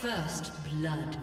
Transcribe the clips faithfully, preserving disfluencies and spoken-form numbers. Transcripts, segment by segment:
First blood.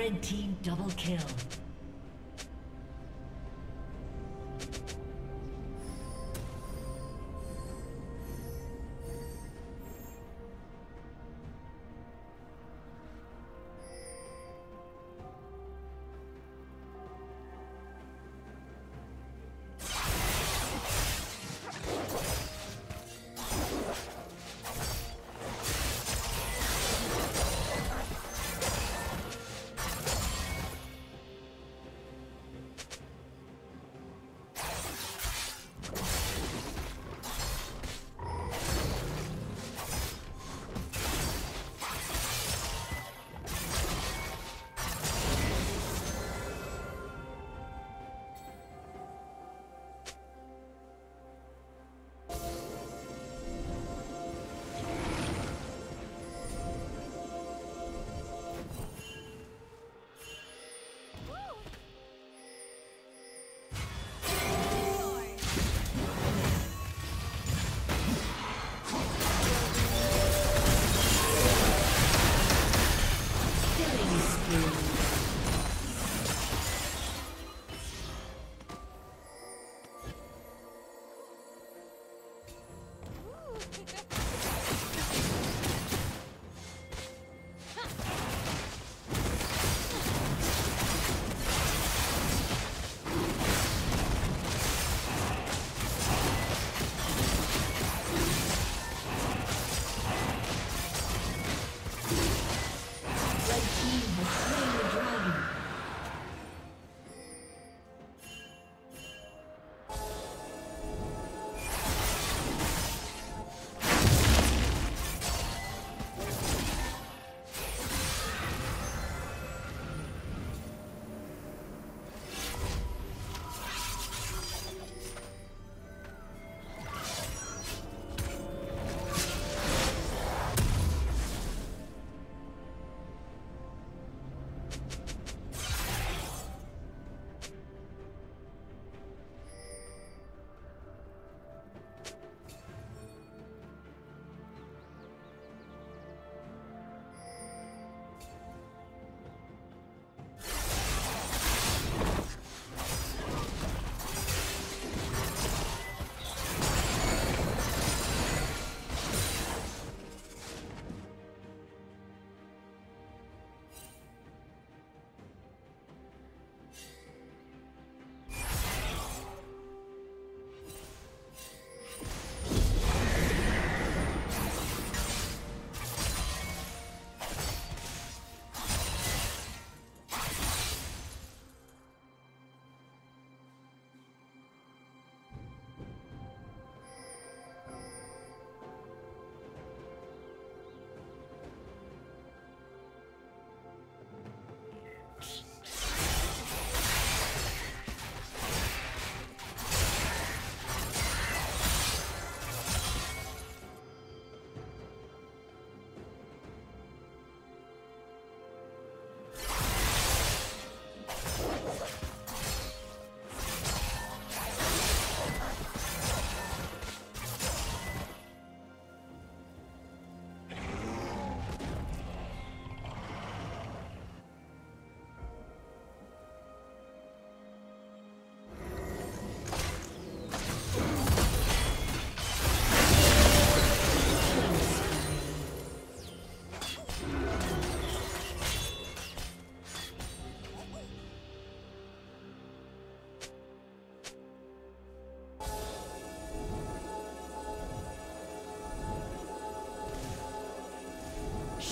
Red team double kill.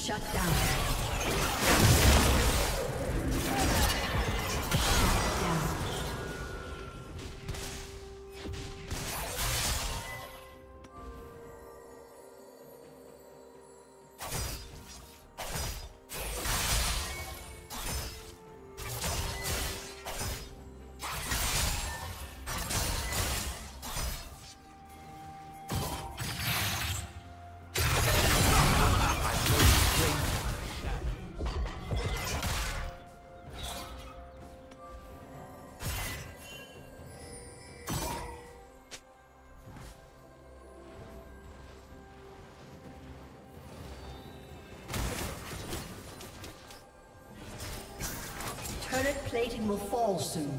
Shut down. turret plating will fall soon.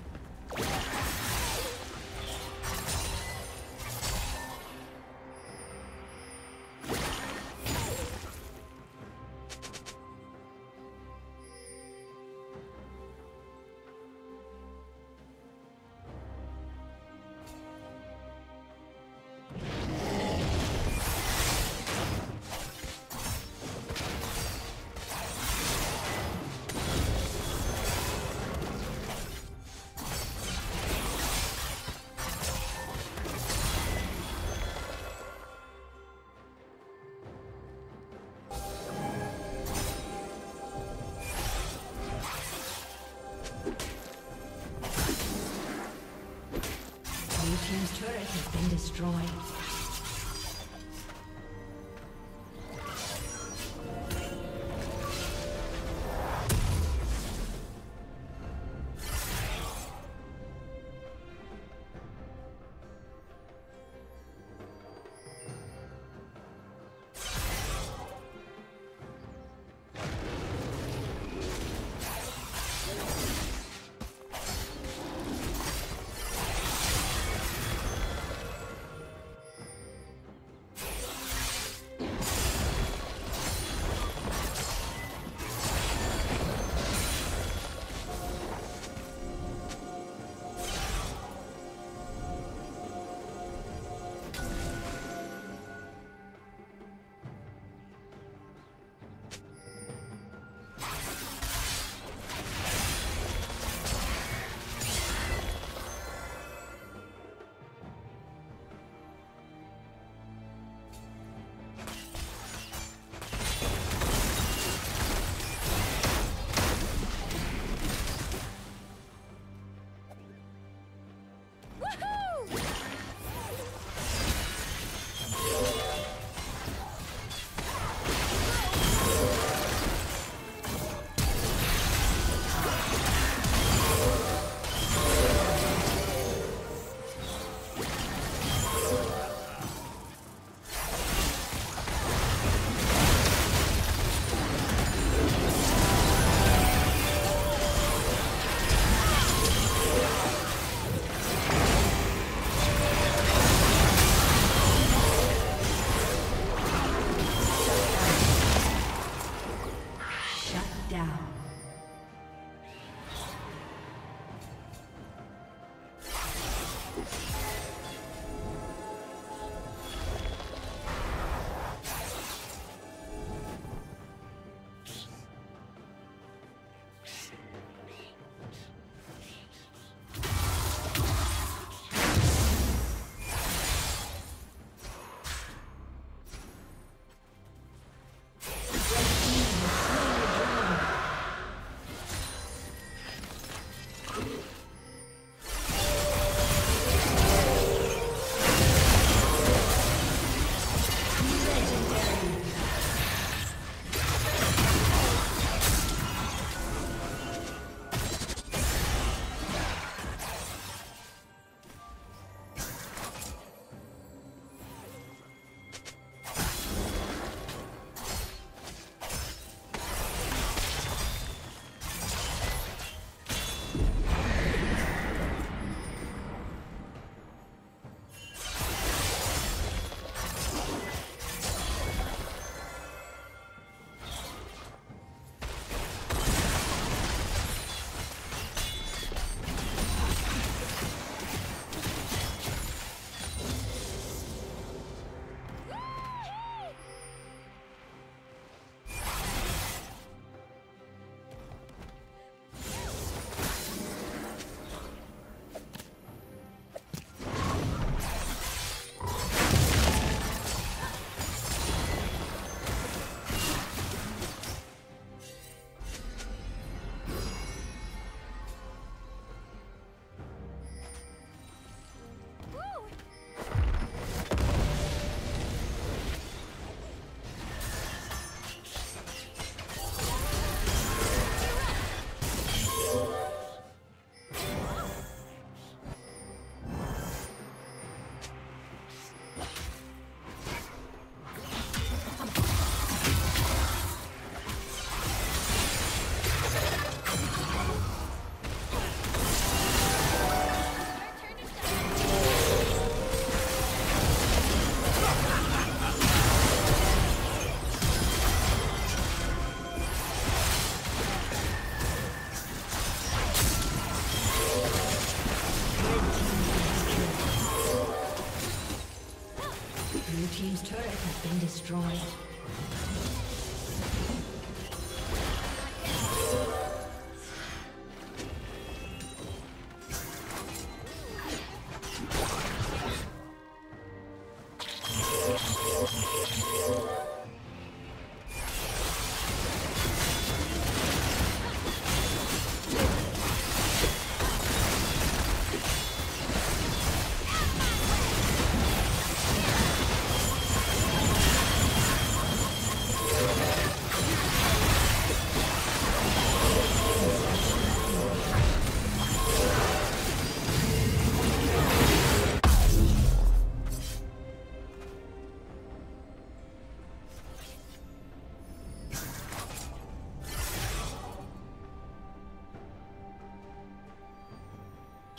Team's turret has been destroyed. team's turret has been destroyed.